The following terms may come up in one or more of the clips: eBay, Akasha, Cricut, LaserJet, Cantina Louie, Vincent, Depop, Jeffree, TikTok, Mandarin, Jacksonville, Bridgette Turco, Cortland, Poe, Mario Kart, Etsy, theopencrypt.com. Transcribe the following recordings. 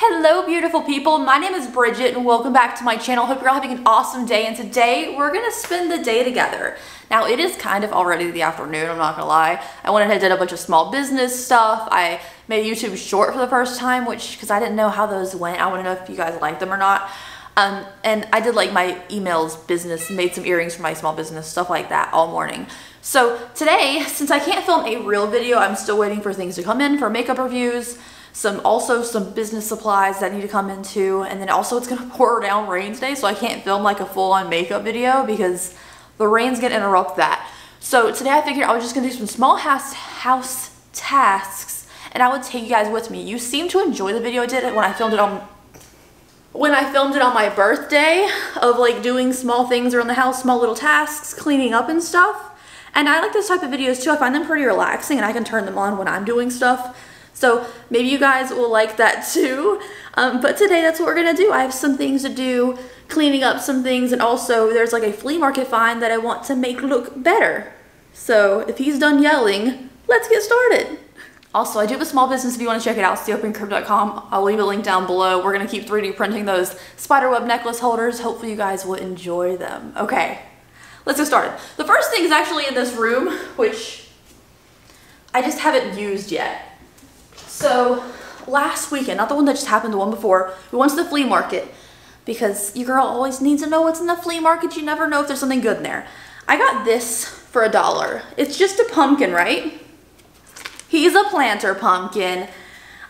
Hello beautiful people, my name is Bridgette and welcome back to my channel. Hope you're all having an awesome day, and today we're gonna spend the day together. Now it is kind of already the afternoon, I'm not gonna lie. I went ahead and did a bunch of small business stuff. I made a YouTube short for the first time, which, because I didn't know how those went, I wanna know if you guys liked them or not. And I did like my emails business, made some earrings for my small business, stuff like that all morning. So today, since I can't film a real video, I'm still waiting for things to come in for makeup reviews. Also some business supplies that need to come in too, and then also it's gonna pour down rain today, so I can't film like a full-on makeup video because the rain's gonna interrupt that. So today I figured I was just gonna do some small house tasks, and I would take you guys with me. You seem to enjoy the video I did when I filmed it on my birthday, of like doing small things around the house, small little tasks, cleaning up and stuff. And I like those type of videos too. I find them pretty relaxing, and I can turn them on when I'm doing stuff. So maybe you guys will like that too. But today that's what we're gonna do. I have some things to do, cleaning up some things, and also there's like a flea market find that I want to make look better. So if he's done yelling, let's get started. Also, I do have a small business if you wanna check it out, theopencrypt.com. I'll leave a link down below. We're gonna keep 3D printing those spiderweb necklace holders. Hopefully you guys will enjoy them. Okay, let's get started. The first thing is actually in this room, which I just haven't used yet. So last weekend, not the one that just happened, the one before, we went to the flea market because your girl always needs to know what's in the flea market. You never know if there's something good in there. I got this for $1. It's just a pumpkin, right? He's a planter pumpkin.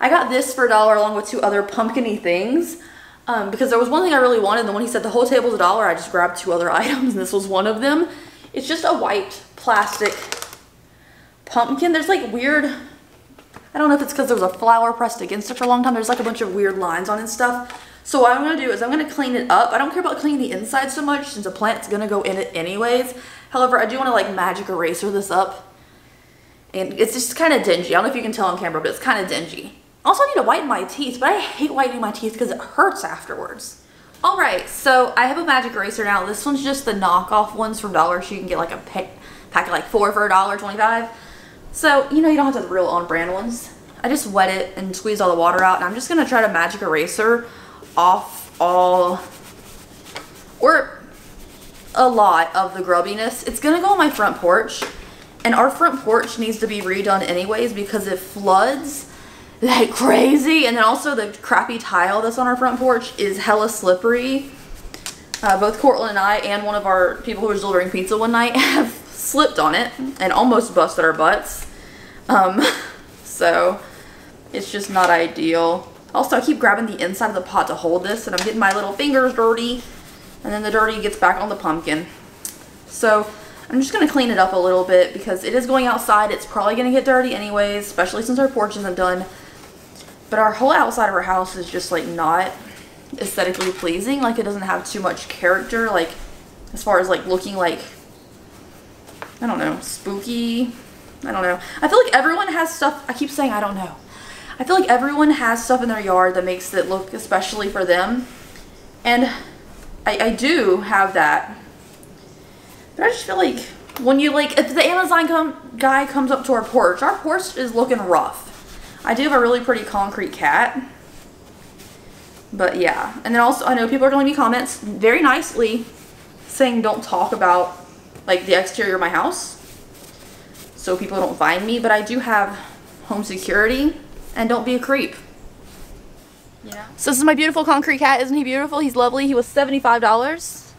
I got this for $1 along with two other pumpkin-y things because there was one thing I really wanted, and when he said the whole table's $1, I just grabbed two other items, and this was one of them. It's just a white plastic pumpkin. There's like weird... I don't know if it's because there was a flower pressed against it for a long time. There's like a bunch of weird lines on it and stuff. So what I'm going to do is I'm going to clean it up. I don't care about cleaning the inside so much since the plant's going to go in it anyways. However, I do want to like magic eraser this up. And it's just kind of dingy. I don't know if you can tell on camera, but it's kind of dingy. Also, I need to whiten my teeth, but I hate whitening my teeth because it hurts afterwards. Alright, so I have a magic eraser now. This one's just the knockoff ones from Dollar Tree. You can get like a pack of like 4 for $1.25. So, you know, you don't have to have the real on-brand ones. I just wet it and squeeze all the water out, and I'm just going to try to magic eraser off all, or a lot of the grubbiness. It's going to go on my front porch, and our front porch needs to be redone anyways because it floods like crazy, and then also the crappy tile that's on our front porch is hella slippery. Both Cortland and I and one of our people who was delivering pizza one night have slipped on it and almost busted our butts. So it's just not ideal. Also, I keep grabbing the inside of the pot to hold this, and I'm getting my little fingers dirty, and then the dirty gets back on the pumpkin. So I'm just gonna clean it up a little bit because it is going outside. It's probably gonna get dirty anyways, especially since our porch isn't done. But our whole outside of our house is just like not aesthetically pleasing. Like, it doesn't have too much character, like as far as like looking like, I don't know, spooky. I don't know. I feel like everyone has stuff. I keep saying I don't know. I feel like everyone has stuff in their yard that makes it look especially for them. And I do have that. But I just feel like when you like, if the Amazon guy comes up to our porch is looking rough. I do have a really pretty concrete cat. But yeah. And then also, I know people are going to leave me comments very nicely saying don't talk about like the exterior of my house so people don't find me, but I do have home security, and don't be a creep. Yeah. So this is my beautiful concrete cat. Isn't he beautiful? He's lovely. He was $75.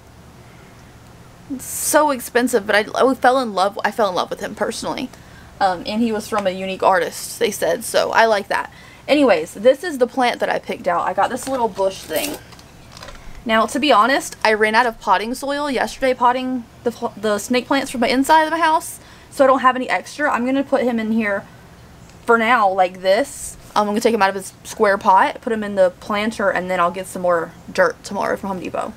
It's so expensive, but I fell in love. I fell in love with him personally, and he was from a unique artist, they said, so I like that. Anyways, this is the plant that I picked out. I got this little bush thing. Now, to be honest, I ran out of potting soil yesterday potting the snake plants from the inside of my house, so I don't have any extra. I'm going to put him in here for now like this. I'm going to take him out of his square pot, put him in the planter, and then I'll get some more dirt tomorrow from Home Depot.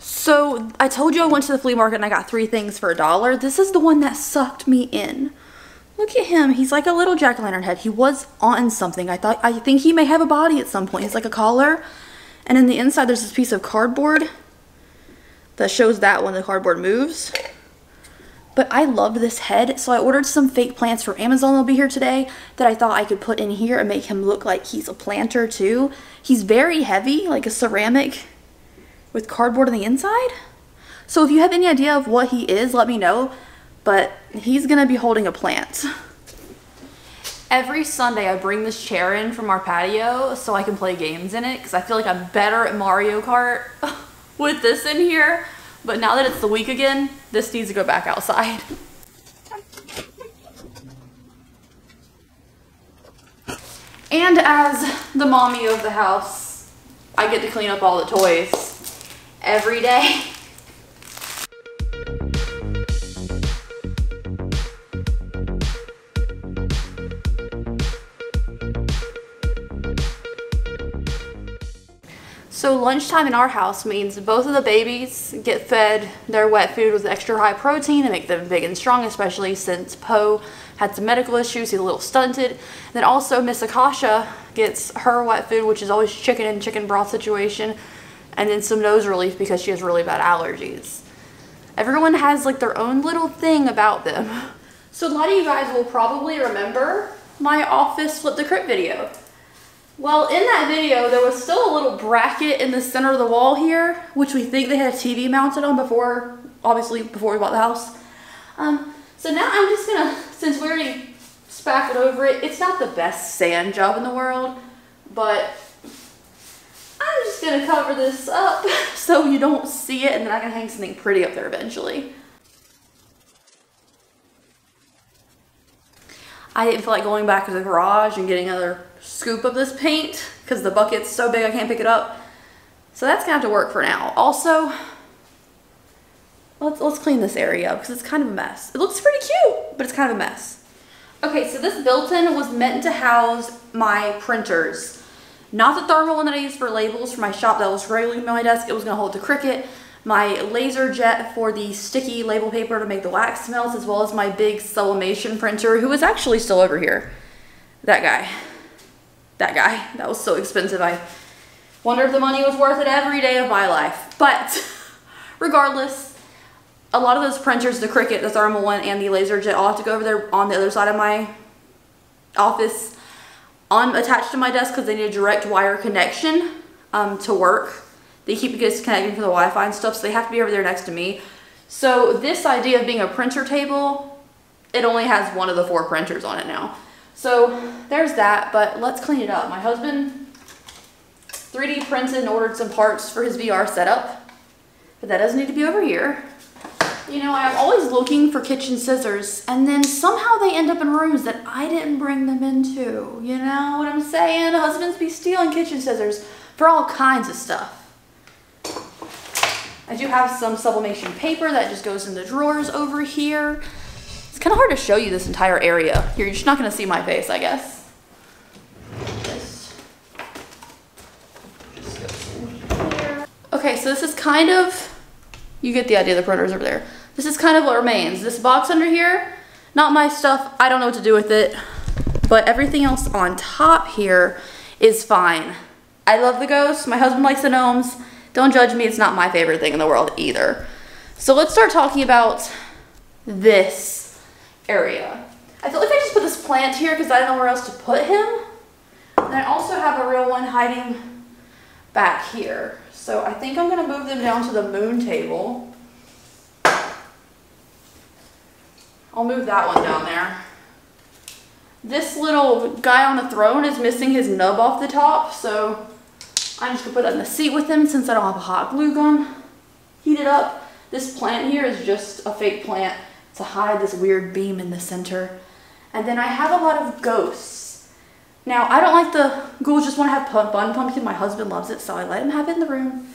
So I told you I went to the flea market and I got 3 things for $1. This is the one that sucked me in. Look at him. He's like a little jack-o'-lantern head. He was on something. I think he may have a body at some point. He's like a collar. And in the inside, there's this piece of cardboard that shows that when the cardboard moves. But I love this head, so I ordered some fake plants from Amazon. They'll be here today, that I thought I could put in here and make him look like he's a planter too. He's very heavy, like a ceramic with cardboard on the inside. So if you have any idea of what he is, let me know. But he's gonna be holding a plant. Every Sunday I bring this chair in from our patio so I can play games in it, because I feel like I'm better at Mario Kart with this in here. But now that it's the week again, this needs to go back outside. And as the mommy of the house, I get to clean up all the toys every day. So lunchtime in our house means both of the babies get fed their wet food with extra high protein to make them big and strong, especially since Poe had some medical issues, he's a little stunted. And then also Miss Akasha gets her wet food, which is always chicken and chicken broth situation, and then some nose relief because she has really bad allergies. Everyone has like their own little thing about them. So a lot of you guys will probably remember my office Flip the Crypt video. Well, in that video, there was still a little bracket in the center of the wall here, which we think they had a TV mounted on before, obviously before we bought the house. So now I'm just gonna, since we already spackled over it, it's not the best sand job in the world, but I'm just gonna cover this up so you don't see it, and then I can hang something pretty up there eventually. I didn't feel like going back to the garage and getting another scoop of this paint because the bucket's so big I can't pick it up. So that's gonna have to work for now. Also, let's clean this area up because it's kind of a mess. It looks pretty cute, but it's kind of a mess. Okay, so this built-in was meant to house my printers. Not the thermal one that I use for labels for my shop that was regularly on my desk. It was gonna hold the Cricut, my laser jet for the sticky label paper to make the wax melts, as well as my big sublimation printer, who is actually still over here. That guy, that was so expensive. I wonder if the money was worth it every day of my life. But regardless, a lot of those printers, the Cricut, the thermal one, and the LaserJet, all have to go over there on the other side of my office, attached to my desk, because they need a direct wire connection to work. They keep it disconnected from the Wi-Fi and stuff, so they have to be over there next to me. So this idea of being a printer table, it only has one of the four printers on it now. So there's that, but let's clean it up. My husband 3D printed and ordered some parts for his VR setup, but that doesn't need to be over here. You know, I'm always looking for kitchen scissors, and then somehow they end up in rooms that I didn't bring them into. You know what I'm saying? Husbands be stealing kitchen scissors for all kinds of stuff. I do have some sublimation paper that just goes in the drawers over here. It's kind of hard to show you this entire area. You're just not going to see my face, I guess. Just go in here. Okay, so this is kind of, you get the idea, the printer's over there. This is kind of what remains. This box under here, not my stuff. I don't know what to do with it, but everything else on top here is fine. I love the ghosts. My husband likes the gnomes. Don't judge me. It's not my favorite thing in the world either. So let's start talking about this area. I feel like I just put this plant here because I don't know where else to put him. And I also have a real one hiding back here. So I think I'm going to move them down to the moon table. I'll move that one down there. This little guy on the throne is missing his nub off the top, so I'm just going to put that in the seat with him since I don't have a hot glue gun. Heat it up. This plant here is just a fake plant to hide this weird beam in the center. And then I have a lot of ghosts. Now, I don't like the ghouls, just want to have bun pumpkin. My husband loves it, so I let him have it in the room.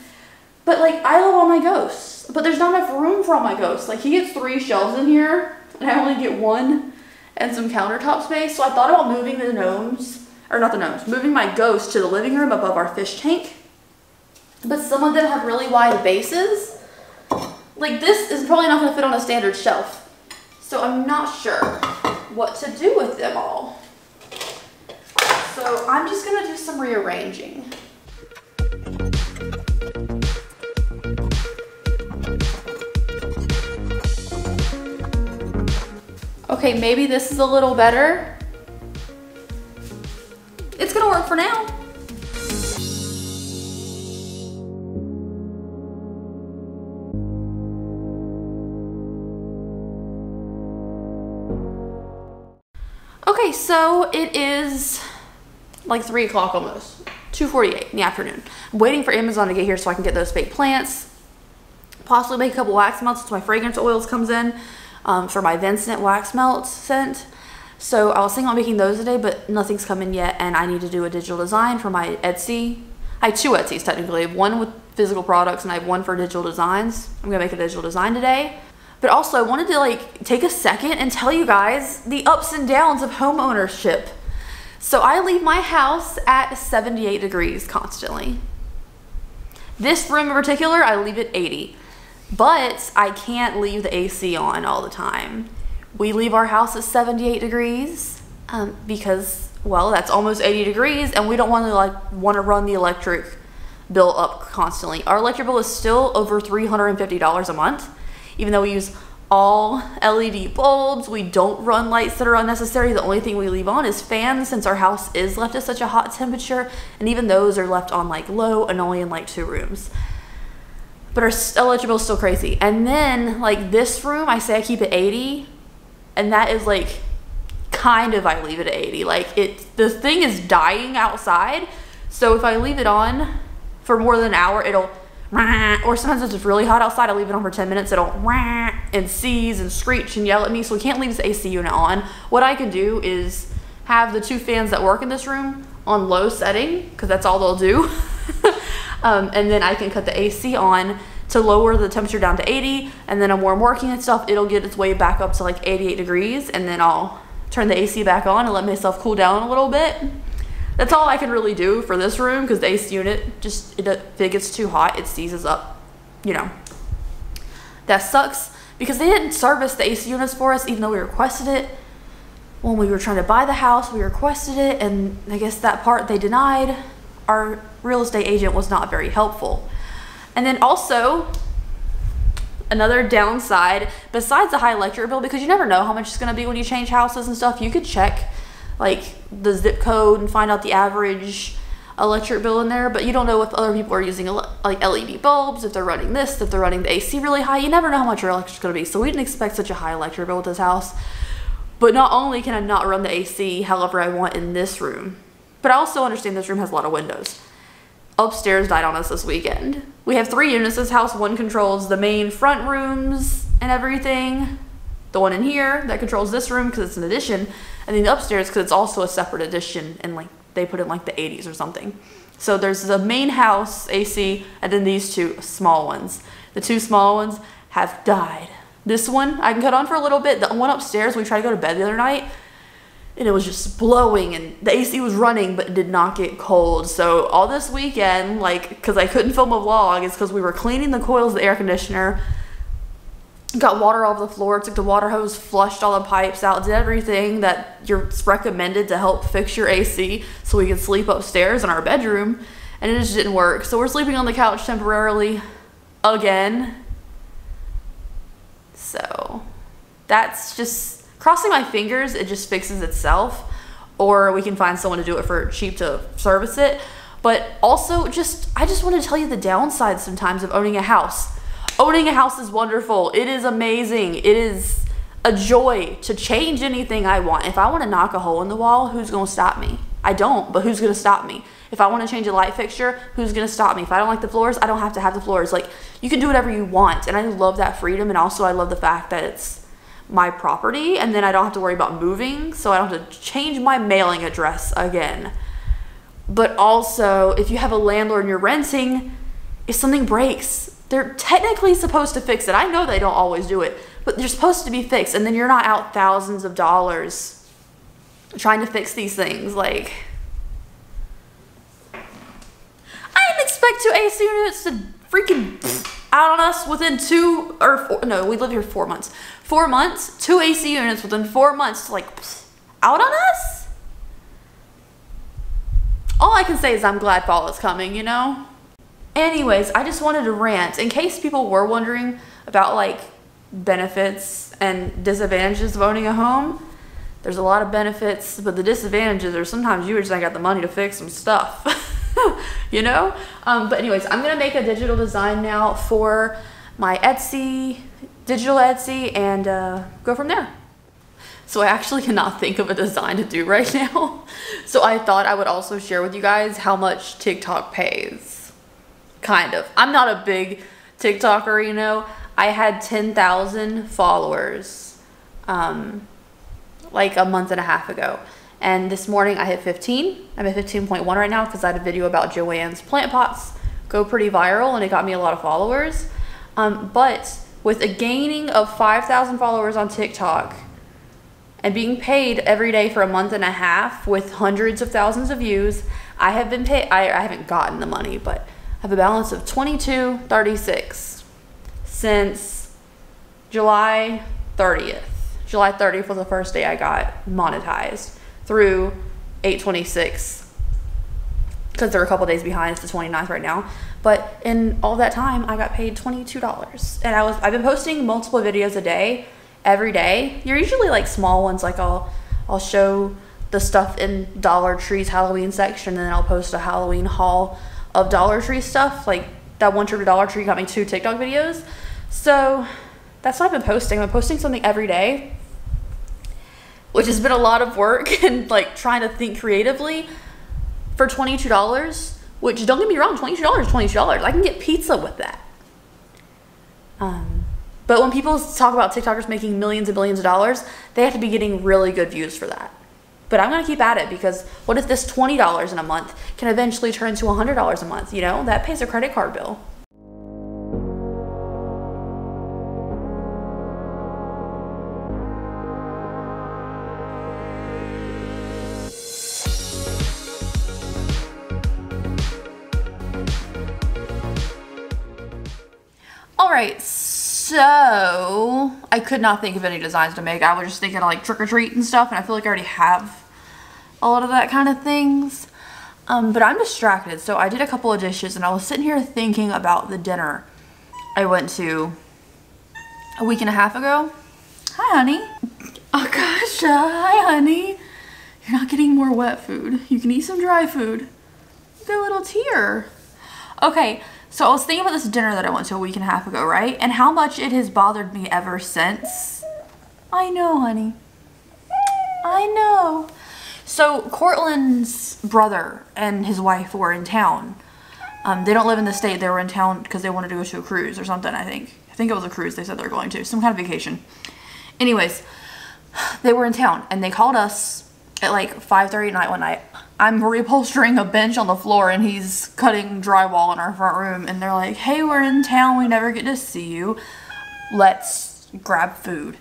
But like, I love all my ghosts, but there's not enough room for all my ghosts. Like, he gets 3 shelves in here and I only get 1 and some countertop space. So I thought about moving the gnomes, or not the gnomes, moving my ghosts to the living room above our fish tank. But some of them have really wide bases. Like, this is probably not going to fit on a standard shelf. So I'm not sure. what to do with them all. So I'm just gonna do some rearranging. Okay, maybe this is a little better. It's gonna work for now. Okay, so it is like 3 o'clock almost, 2:48 in the afternoon. I'm waiting for Amazon to get here so I can get those fake plants, possibly make a couple wax melts until my fragrance oils comes in. For my Vincent wax melt scent. So I was thinking about making those today, but nothing's come in yet, and I need to do a digital design for my Etsy. I have two Etsys technically. I have one with physical products, and I have one for digital designs. I'm gonna make a digital design today. But also I wanted to like take a second and tell you guys the ups and downs of home ownership. So I leave my house at 78 degrees constantly. This room in particular, I leave at 80. But I can't leave the AC on all the time. We leave our house at 78 degrees because, well, that's almost 80 degrees, and we don't want to run the electric bill up constantly. Our electric bill is still over $350 a month, even though we use all LED bulbs. We don't run lights that are unnecessary. The only thing we leave on is fans, since our house is left at such a hot temperature, and even those are left on like low and only in like 2 rooms. But our electric bill is still crazy. And then like this room, I say I keep it 80, and that is like kind of I leave it at 80. Like the thing is dying outside. So if I leave it on for more than an hour, it'll, or sometimes if it's really hot outside, I leave it on for 10 minutes, it'll and seize and screech and yell at me. So we can't leave this AC unit on. What I can do is have the 2 fans that work in this room on low setting, because that's all they'll do. And then I can cut the AC on to lower the temperature down to 80, and then I'm warm working and stuff, it'll get its way back up to like 88 degrees, and then I'll turn the AC back on and let myself cool down a little bit. That's all I can really do for this room, because the AC unit just, if it gets too hot, it seizes up, you know. That sucks, because they didn't service the AC units for us, even though we requested it. When we were trying to buy the house, we requested it, and I guess that part they denied. Our real estate agent was not very helpful. And then also another downside besides the high electric bill, because you never know how much it's going to be when you change houses and stuff, you could check like the zip code and find out the average electric bill in there, but you don't know if other people are using like LED bulbs, if they're running this, if they're running the AC really high. You never know how much your electric's going to be, so we didn't expect such a high electric bill with this house. But not only can I not run the AC however I want in this room, but I also understand this room has a lot of windows. Upstairs died on us this weekend. We have 3 units in this house. One controls the main front rooms and everything. The one in here that controls this room because it's an addition. And then the upstairs because it's also a separate addition, and like they put in like the 80s or something. So there's the main house AC and then these 2 small ones. The 2 small ones have died. This one I can cut on for a little bit. The one upstairs, we tried to go to bed the other night, and it was just blowing, and the AC was running, but it did not get cold. So all this weekend, like, because I couldn't film a vlog, it's because we were cleaning the coils of the air conditioner, got water off the floor, took the water hose, flushed all the pipes out, did everything that you're recommended to help fix your AC so we could sleep upstairs in our bedroom, and it just didn't work. So we're sleeping on the couch temporarily again. So that's just... crossing my fingers it just fixes itself, or we can find someone to do it for cheap to service it. But also, just I just want to tell you the downside sometimes of owning a house. Owning a house is wonderful. It is amazing. It is a joy to change anything I want. If I want to knock a hole in the wall, who's going to stop me? I don't, but who's going to stop me? If I want to change a light fixture, who's going to stop me? If I don't like the floors, I don't have to have the floors. Like, you can do whatever you want, and I love that freedom, and also I love the fact that it's my property, and then I don't have to worry about moving, so I don't have to change my mailing address again. But also, if you have a landlord and you're renting, if something breaks, they're technically supposed to fix it. I know they don't always do it, but they're supposed to be fixed, and then you're not out thousands of dollars trying to fix these things. Like, I didn't expect 2 AC units to freaking out on us within we lived here 4 months. 4 months, 2 AC units within 4 months, like, out on us? All I can say is I'm glad fall is coming, you know? Anyways, I just wanted to rant. In case people were wondering about, like, benefits and disadvantages of owning a home, there's a lot of benefits, but the disadvantages are sometimes you just ain't got the money to fix some stuff. You know? But anyways, I'm going to make a digital design now for my Etsy, digital Etsy, and go from there. So I actually cannot think of a design to do right now. So I thought I would also share with you guys how much TikTok pays. Kind of. I'm not a big TikToker, you know. I had 10,000 followers like a month and a half ago. And this morning I hit 15. I'm at 15.1 right now because I had a video about Joanne's plant pots go pretty viral and it got me a lot of followers. But with a gaining of 5,000 followers on TikTok and being paid every day for a month and a half with hundreds of thousands of views, I have been paid, I haven't gotten the money, but I have a balance of $22.36 since July 30th. July 30th was the first day I got monetized through 8/26 because there were a couple days behind. It's the 29th right now, but in all that time I got paid $22, and I've been posting multiple videos a day every day. You're usually like small ones, like I'll show the stuff in Dollar Tree's Halloween section, and then I'll post a Halloween haul of Dollar Tree stuff. Like that one trip to Dollar Tree got me 2 TikTok videos. So that's what I've been posting. I'm posting something every day, which has been a lot of work and like trying to think creatively for $22, which don't get me wrong, $22. I can get pizza with that. But when people talk about TikTokers making millions and billions of dollars, they have to be getting really good views for that. But I'm gonna keep at it, because what if this $20 in a month can eventually turn to $100 a month, you know? That pays a credit card bill. Alright, so I could not think of any designs to make. I was just thinking of like trick or treat and stuff, and I feel like I already have a lot of that kind of things. But I'm distracted, so I did a couple of dishes, and I was sitting here thinking about the dinner I went to a week and a half ago. Hi, honey. Akasha, hi, honey. You're not getting more wet food. You can eat some dry food. Look at a little tear. Okay. So I was thinking about this dinner that I went to a week and a half ago, right? And how much it has bothered me ever since. I know, honey. I know. So Cortland's brother and his wife were in town. They don't live in the state. They were in town because they wanted to go to a cruise or something, I think. I think it was a cruise they said they were going to. Some kind of vacation. Anyways, they were in town and they called us at like 5:30 at night one night. I'm reupholstering a bench on the floor and he's cutting drywall in our front room, and they're like, hey, we're in town, we never get to see you, let's grab food.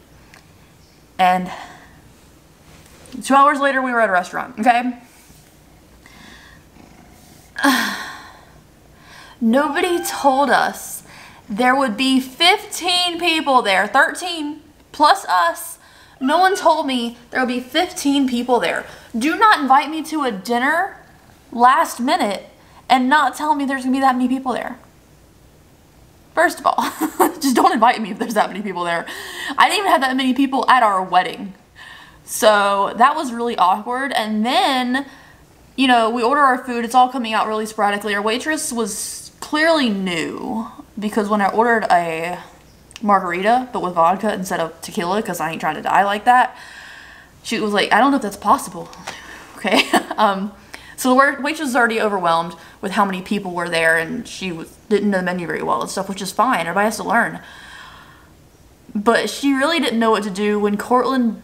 And 2 hours later we were at a restaurant, okay? Nobody told us there would be 15 people there, 13 plus us. No one told me there would be 15 people there. Do not invite me to a dinner last minute and not tell me there's gonna be that many people there. First of all, just don't invite me if there's that many people there. I didn't even have that many people at our wedding. So that was really awkward. And then, you know, we order our food, it's all coming out really sporadically. Our waitress was clearly new, because when I ordered a margarita but with vodka instead of tequila, because I ain't trying to die like that, she was like, I don't know if that's possible. Okay. So the waitress was already overwhelmed with how many people were there, and she didn't know the menu very well and stuff, which is fine, everybody has to learn. But she really didn't know what to do when Cortland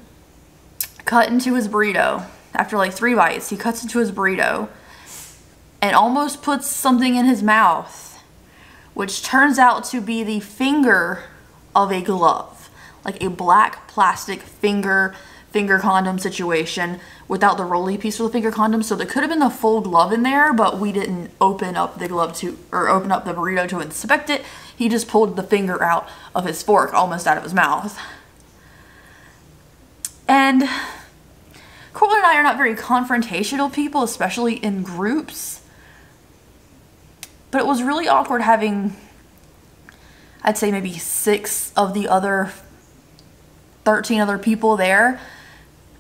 cut into his burrito. After like 3 bites, he cuts into his burrito and almost puts something in his mouth, which turns out to be the finger of a glove, like a black plastic finger condom situation without the rolly piece for the finger condom. So there could have been the full glove in there, but we didn't open up the burrito to inspect it. He just pulled the finger out of his fork, almost out of his mouth. And Cortland and I are not very confrontational people, especially in groups. But it was really awkward having, I'd say maybe 6 of the other 13 other people there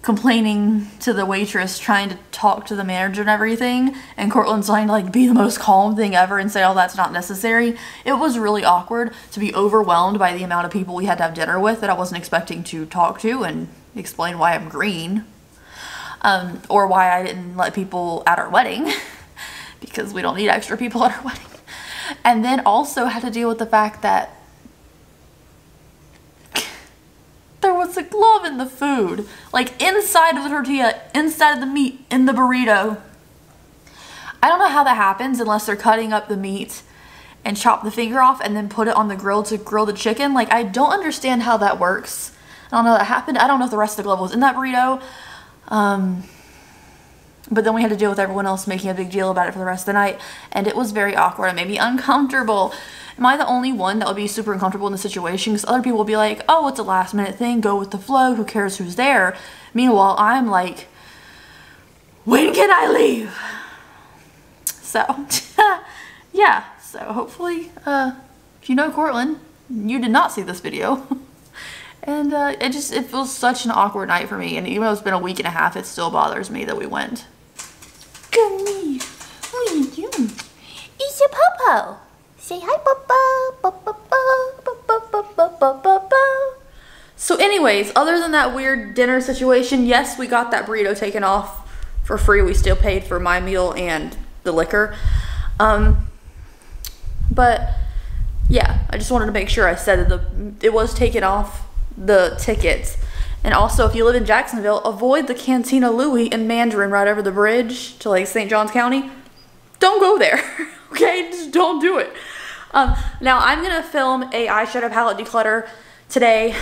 complaining to the waitress, trying to talk to the manager and everything, and Cortland's trying to like be the most calm thing ever and say, oh, that's not necessary. It was really awkward to be overwhelmed by the amount of people we had to have dinner with that I wasn't expecting to talk to and explain why I'm green, or why I didn't let people at our wedding, because we don't need extra people at our wedding. And then also had to deal with the fact that there was a glove in the food, like inside of the tortilla, inside of the meat, in the burrito. I don't know how that happens unless they're cutting up the meat and chop the finger off and then put it on the grill to grill the chicken. Like, I don't understand how that works. I don't know how that happened. I don't know if the rest of the glove was in that burrito. But then we had to deal with everyone else making a big deal about it for the rest of the night, and it was very awkward and maybe uncomfortable. Am I the only one that would be super uncomfortable in the situation? Because other people will be like, oh, it's a last minute thing, go with the flow, who cares who's there? Meanwhile, I'm like, when can I leave? So, yeah, so hopefully, if you know Cortland, you did not see this video. And it was such an awkward night for me, and even though it's been a week and a half, it still bothers me that we went. Gummy, what are you doing? It's a Popo. Say hi, Popo. So anyways, other than that weird dinner situation, yes, we got that burrito taken off for free. We still paid for my meal and the liquor. But yeah, I just wanted to make sure I said that it was taken off the tickets. And also, if you live in Jacksonville, avoid the Cantina Louie and Mandarin right over the bridge to like St. John's County. Don't go there. Okay, just don't do it. Now I'm gonna film a eyeshadow palette declutter today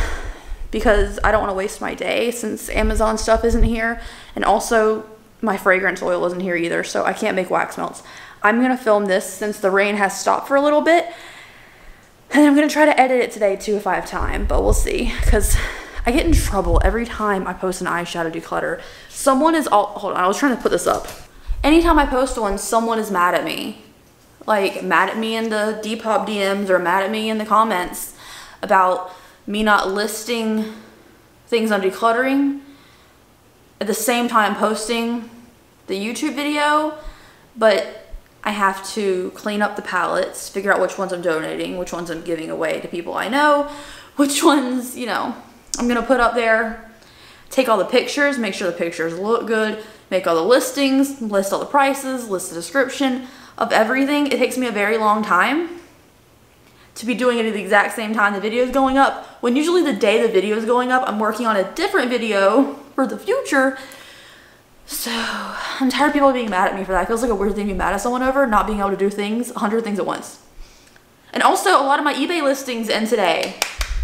because I don't want to waste my day since Amazon stuff isn't here, and also my fragrance oil isn't here either, so I can't make wax melts. I'm gonna film this since the rain has stopped for a little bit. And I'm gonna try to edit it today too if I have time, but we'll see. Cause I get in trouble every time I post an eyeshadow declutter. Someone is all, hold on, I was trying to put this up. Anytime I post one, someone is mad at me. Like mad at me in the Depop DMs or mad at me in the comments about me not listing things I'm decluttering at the same time posting the YouTube video, but I have to clean up the palettes, figure out which ones I'm donating, which ones I'm giving away to people I know, which ones, you know, I'm gonna put up there, take all the pictures, make sure the pictures look good, make all the listings, list all the prices, list the description of everything. It takes me a very long time to be doing it at the exact same time the video is going up, when usually the day the video is going up, I'm working on a different video for the future. So, I'm tired of people being mad at me for that. It feels like a weird thing to be mad at someone over, not being able to do things, 100 things at once. And also, a lot of my eBay listings end today.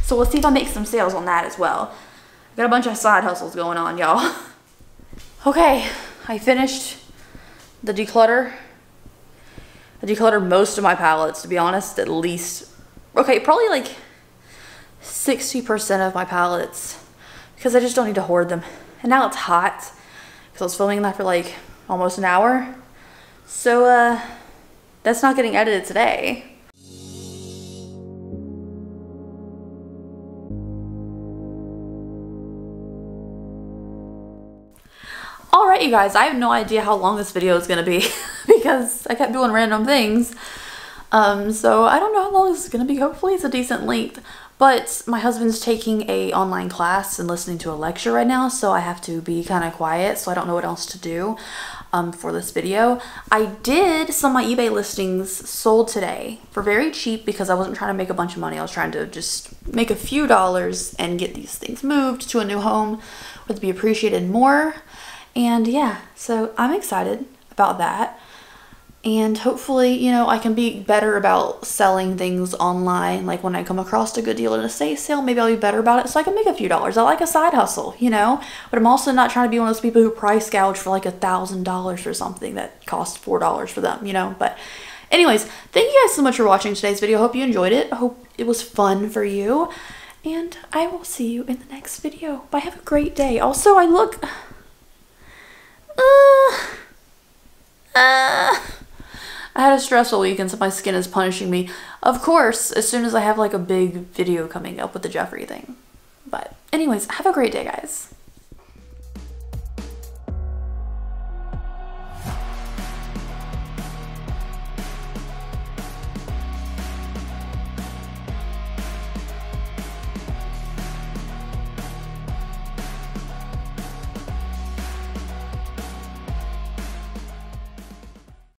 So we'll see if I make some sales on that as well. I've got a bunch of side hustles going on, y'all. Okay, I finished the declutter. I decluttered most of my palettes, to be honest, at least. Okay, probably like 60% of my palettes, because I just don't need to hoard them. And now it's hot. Because I was filming that for like almost an hour. So that's not getting edited today. All right, you guys, I have no idea how long this video is gonna be because I kept doing random things. So I don't know how long this is gonna be. Hopefully it's a decent length. But my husband's taking an online class and listening to a lecture right now, so I have to be kind of quiet, so I don't know what else to do for this video. I did some of my eBay listings sold today for very cheap because I wasn't trying to make a bunch of money. I was trying to just make a few dollars and get these things moved to a new home where they'd be appreciated more. And yeah, so I'm excited about that. And hopefully, you know, I can be better about selling things online. Like when I come across a good deal in a estate sale, maybe I'll be better about it so I can make a few dollars. I like a side hustle, you know, but I'm also not trying to be one of those people who price gouge for like $1,000 for something that costs $4 for them, you know, but Anyways, thank you guys so much for watching today's video. I hope you enjoyed it. I hope it was fun for you. And I will see you in the next video. Bye. Have a great day. Also, I look... I had a stressful weekend, so my skin is punishing me. Of course, as soon as I have like a big video coming up with the Jeffree thing. But anyways, have a great day, guys.